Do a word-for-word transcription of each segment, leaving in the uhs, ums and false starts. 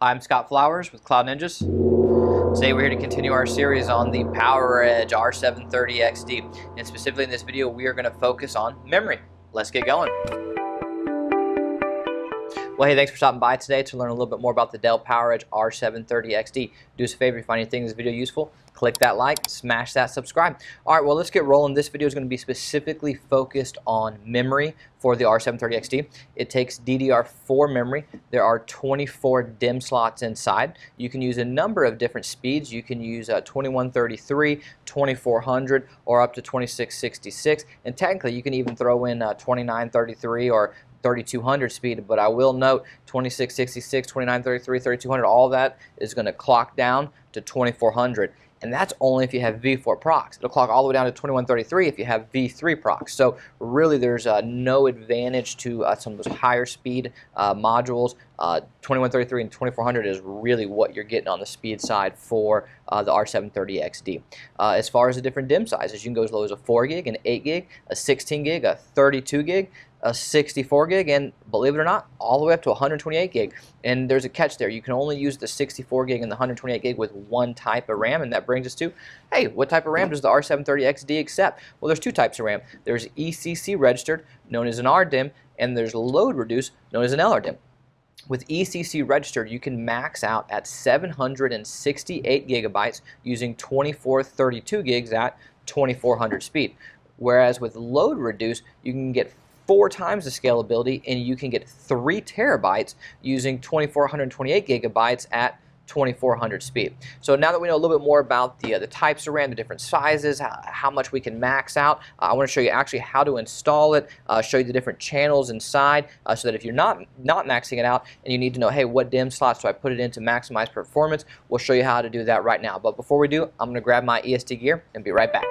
I'm Scott Flowers with Cloud Ninjas. Today we're here to continue our series on the PowerEdge R seven thirty X D, and specifically in this video we are going to focus on memory. Let's get going. Well, hey, thanks for stopping by today to learn a little bit more about the Dell PowerEdge R seven thirty X D. Do us a favor, if you find anything in this video useful, click that like, smash that subscribe. All right, well, let's get rolling. This video is going to be specifically focused on memory for the R seven thirty X D. It takes D D R four memory. There are twenty-four DIMM slots inside. You can use a number of different speeds. You can use uh, twenty-one thirty-three, twenty-four hundred, or up to twenty-six sixty-six. And technically, you can even throw in uh, twenty-nine thirty-three or thirty-two hundred speed, but I will note twenty-six sixty-six, twenty-nine thirty-three, thirty-two hundred, all that is going to clock down to twenty-four hundred, and that's only if you have V four procs. It'll clock all the way down to twenty-one thirty-three if you have V three procs. So really there's uh, no advantage to uh, some of those higher speed uh, modules. Uh, twenty-one thirty-three and twenty-four hundred is really what you're getting on the speed side for uh, the R seven thirty X D. Uh, as far as the different DIMM sizes, you can go as low as a four gig, an eight gig, a sixteen gig, a thirty-two gig, a sixty-four gig, and believe it or not, all the way up to one hundred twenty-eight gig. And there's a catch there. You can only use the sixty-four gig and the one hundred twenty-eight gig with one type of RAM, and that brings us to, hey, what type of RAM does the R seven thirty X D accept? Well, there's two types of RAM. There's E C C registered, known as an R DIMM, and there's load reduce, known as an L R DIMM. With E C C registered, you can max out at seven hundred sixty-eight gigabytes using twenty-four thirty-two gigs at twenty-four hundred speed. Whereas with load reduce, you can get four times the scalability, and you can get three terabytes using twenty-four twenty-eight gigabytes at twenty-four hundred speed. So now that we know a little bit more about the, uh, the types of RAM, the different sizes, how, how much we can max out, uh, I want to show you actually how to install it, uh, show you the different channels inside, uh, so that if you're not not maxing it out and you need to know, hey, what DIMM slots do I put it in to maximize performance, we'll show you how to do that right now. But before we do, I'm going to grab my E S T gear and be right back.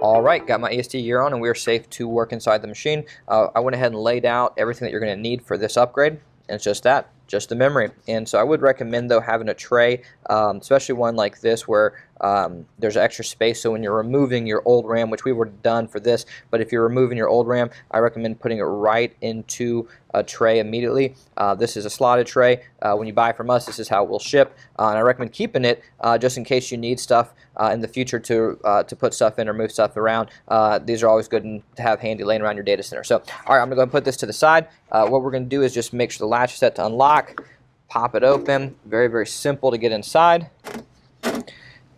All right, got my E S T gear on and we're safe to work inside the machine. Uh, I went ahead and laid out everything that you're going to need for this upgrade. And it's just that, just the memory. And so I would recommend, though, having a tray, um, especially one like this where um, there's extra space, so when you're removing your old RAM, which we were done for this, but if you're removing your old RAM, I recommend putting it right into a tray immediately. Uh, this is a slotted tray. Uh, when you buy from us, this is how it will ship, uh, and I recommend keeping it uh, just in case you need stuff uh, in the future to uh, to put stuff in or move stuff around. Uh, these are always good to have handy laying around your data center. So, all right, I'm going to go and put this to the side. Uh, what we're going to do is just make sure the latch is set to unlock. Pop it open. Very, very simple to get inside.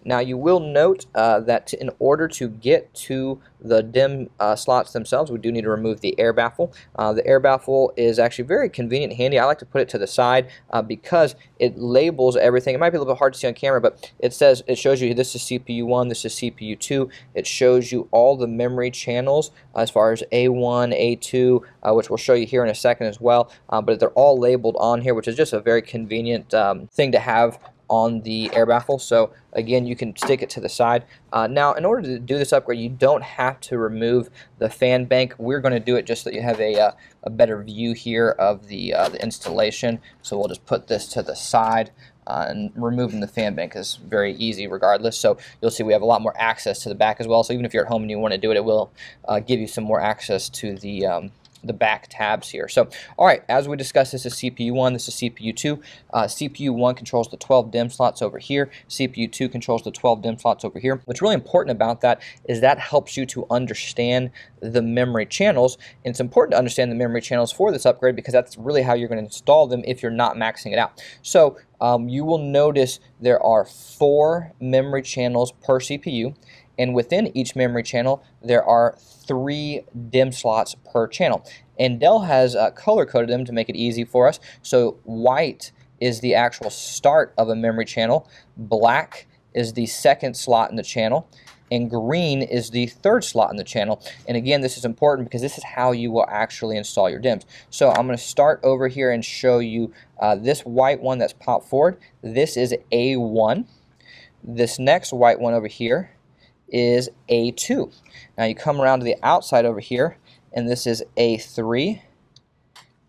Now you will note uh, that in order to get to the DIMM uh, slots themselves, we do need to remove the air baffle. Uh, the air baffle is actually very convenient and handy. I like to put it to the side uh, because it labels everything. It might be a little bit hard to see on camera, but it says, it shows you this is C P U one, this is C P U two. It shows you all the memory channels as far as A one, A two, uh, which we'll show you here in a second as well. Uh, but they're all labeled on here, which is just a very convenient um, thing to have on the air baffle. So again, you can stick it to the side. Uh, now, in order to do this upgrade, you don't have to remove the fan bank. We're going to do it just so that you have a, uh, a better view here of the, uh, the installation. So we'll just put this to the side, uh, and removing the fan bank is very easy regardless. So you'll see we have a lot more access to the back as well. So even if you're at home and you want to do it, it will uh, give you some more access to the um, the back tabs here. So, all right, as we discussed, this is C P U one, this is C P U two. Uh, C P U one controls the twelve DIMM slots over here. C P U two controls the twelve DIMM slots over here. What's really important about that is that helps you to understand the memory channels. And it's important to understand the memory channels for this upgrade because that's really how you're going to install them if you're not maxing it out. So, um, you will notice there are four memory channels per C P U. And within each memory channel, there are three DIMM slots per channel. And Dell has uh, color-coded them to make it easy for us. So white is the actual start of a memory channel, black is the second slot in the channel, and green is the third slot in the channel. And again, this is important because this is how you will actually install your DIMMs. So I'm going to start over here and show you uh, this white one that's popped forward. This is A one. This next white one over here is A two. Now you come around to the outside over here, and this is A three,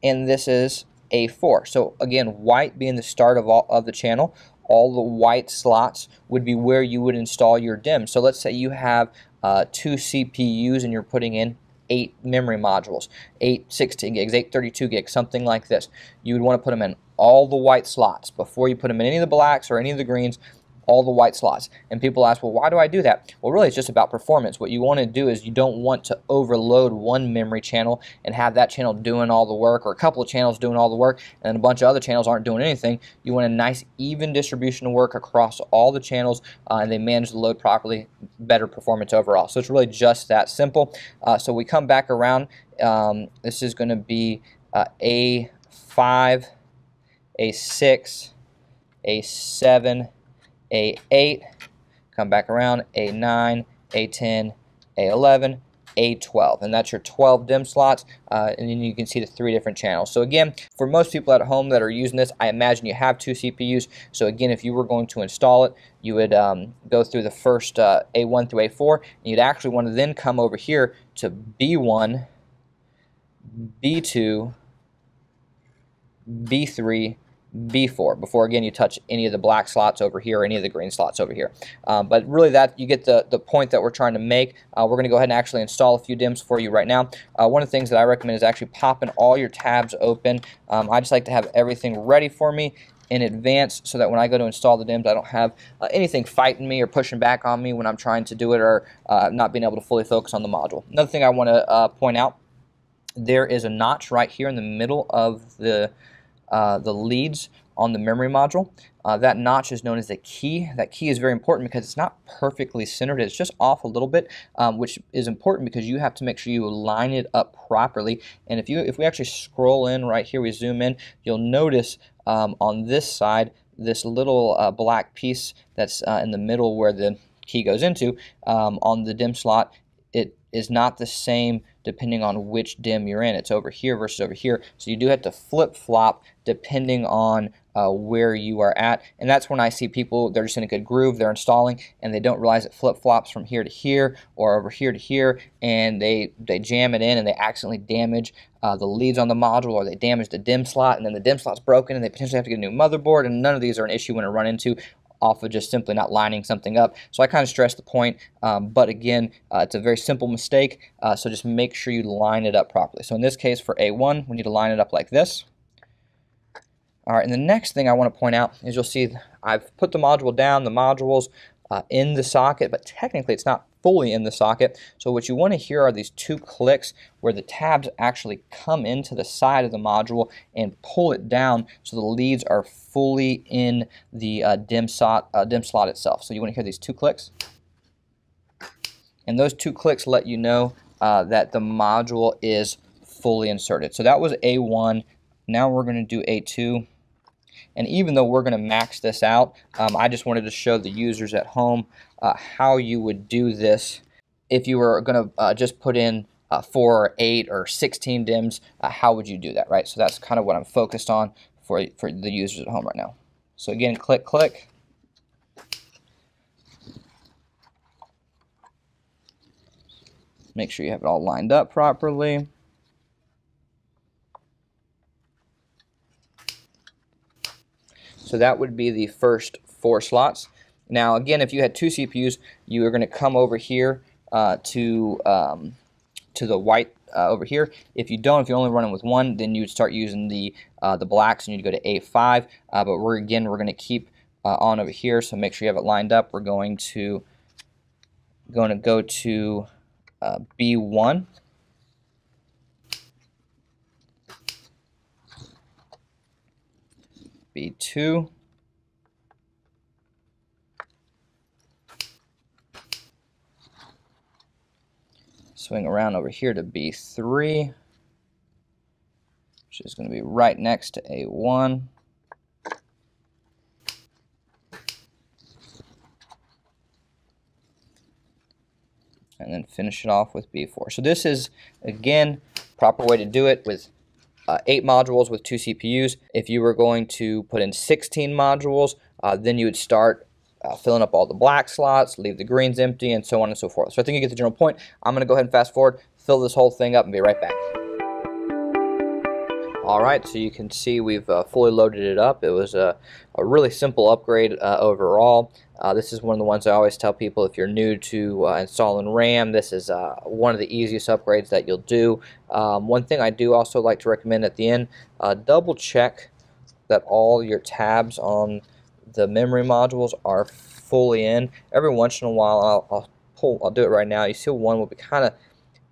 and this is A four. So again, white being the start of all of the channel, all the white slots would be where you would install your DIMM. So let's say you have uh, two C P Us and you're putting in eight memory modules, eight sixteen gigs, eight thirty-two gigs, something like this. You would want to put them in all the white slots before you put them in any of the blacks or any of the greens, all the white slots. And people ask, well, why do I do that? Well, really, it's just about performance. What you want to do is you don't want to overload one memory channel and have that channel doing all the work, or a couple of channels doing all the work and a bunch of other channels aren't doing anything. You want a nice even distribution of work across all the channels, uh, and they manage the load properly, better performance overall. So it's really just that simple. Uh, so we come back around. Um, this is going to be uh, A five, A six, A seven, A eight, come back around, A nine, A ten, A eleven, A twelve, and that's your twelve DIMM slots, uh, and then you can see the three different channels. So again, for most people at home that are using this, I imagine you have two C P Us. So again, if you were going to install it, you would um, go through the first uh, A one through A four, and you'd actually want to then come over here to B one, B two, B three, B four, before again you touch any of the black slots over here, or any of the green slots over here. Um, but really, that you get the, the point that we're trying to make. Uh, we're going to go ahead and actually install a few DIMMs for you right now. Uh, one of the things that I recommend is actually popping all your tabs open. Um, I just like to have everything ready for me in advance, so that when I go to install the DIMMs, I don't have uh, anything fighting me or pushing back on me when I'm trying to do it, or uh, not being able to fully focus on the module. Another thing I want to uh, point out, there is a notch right here in the middle of the Uh, the leads on the memory module. Uh, that notch is known as the key. That key is very important because it's not perfectly centered. It's just off a little bit, um, which is important because you have to make sure you line it up properly. And if you, if we actually scroll in right here, we zoom in, you'll notice um, on this side, this little uh, black piece that's uh, in the middle where the key goes into, um, on the DIMM slot, it is not the same depending on which DIMM you're in. It's over here versus over here. So you do have to flip-flop depending on uh, where you are at. And that's when I see people, they're just in a good groove, they're installing, and they don't realize it flip-flops from here to here or over here to here, and they, they jam it in and they accidentally damage uh, the leads on the module, or they damage the DIMM slot, and then the DIMM slot's broken and they potentially have to get a new motherboard, and none of these are an issue when I run into off of just simply not lining something up. So I kind of stress the point, um, but again, uh, it's a very simple mistake, uh, so just make sure you line it up properly. So in this case, for A one, we need to line it up like this. All right, and the next thing I want to point out is you'll see I've put the module down, the module's uh, in the socket, but technically it's not fully in the socket. So what you want to hear are these two clicks where the tabs actually come into the side of the module and pull it down so the leads are fully in the uh, DIMM slot, uh, DIMM slot itself. So you want to hear these two clicks. And those two clicks let you know uh, that the module is fully inserted. So that was A one. Now we're going to do A two. And even though we're going to max this out, um, I just wanted to show the users at home uh, how you would do this if you were going to uh, just put in uh, four or eight or sixteen DIMMs. Uh, how would you do that, right? So that's kind of what I'm focused on for, for the users at home right now. So again, click, click. Make sure you have it all lined up properly. So that would be the first four slots. Now again, if you had two C P Us, you are going to come over here uh, to um, to the white uh, over here. If you don't, if you're only running with one, then you'd start using the uh, the blacks, and you'd go to A five. Uh, but we're again, we're going to keep uh, on over here, so make sure you have it lined up. We're going to going to go to uh, B one. B two, swing around over here to B three, which is going to be right next to A one. And then finish it off with B four. So this is, again, proper way to do it with Uh, eight modules with two C P Us. If you were going to put in sixteen modules, uh, then you would start uh, filling up all the black slots, leave the greens empty, and so on and so forth. So I think you get the general point. I'm going to go ahead and fast forward, fill this whole thing up, and be right back. Alright, so you can see we've uh, fully loaded it up. It was a, a really simple upgrade uh, overall. Uh, this is one of the ones I always tell people if you're new to uh, installing RAM, this is uh, one of the easiest upgrades that you'll do. Um, one thing I do also like to recommend at the end, uh, double check that all your tabs on the memory modules are fully in. Every once in a while, I'll, I'll pull, I'll do it right now. You see one will be kind of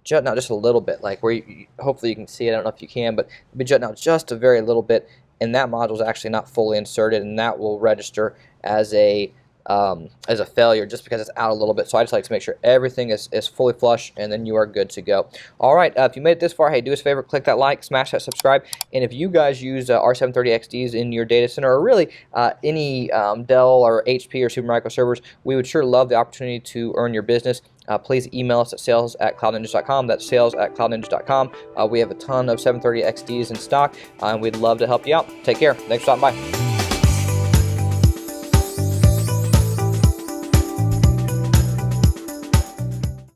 jutting out just a little bit, like where you, you, hopefully you can see it. I don't know if you can, but it'll be jutting out just a very little bit, and that module is actually not fully inserted, and that will register as a um, as a failure just because it's out a little bit. So I just like to make sure everything is, is fully flush, and then you are good to go. All right, uh, if you made it this far, hey, do us a favor, click that like, smash that subscribe, and if you guys use uh, R seven thirty X Ds in your data center or really uh, any um, Dell or H P or Supermicro servers, we would sure love the opportunity to earn your business. Uh, please email us at sales at cloud ninjas dot com. That's sales at cloud ninjas dot com. Uh, we have a ton of seven thirty X Ds in stock, uh, and we'd love to help you out. Take care. Thanks for stopping by.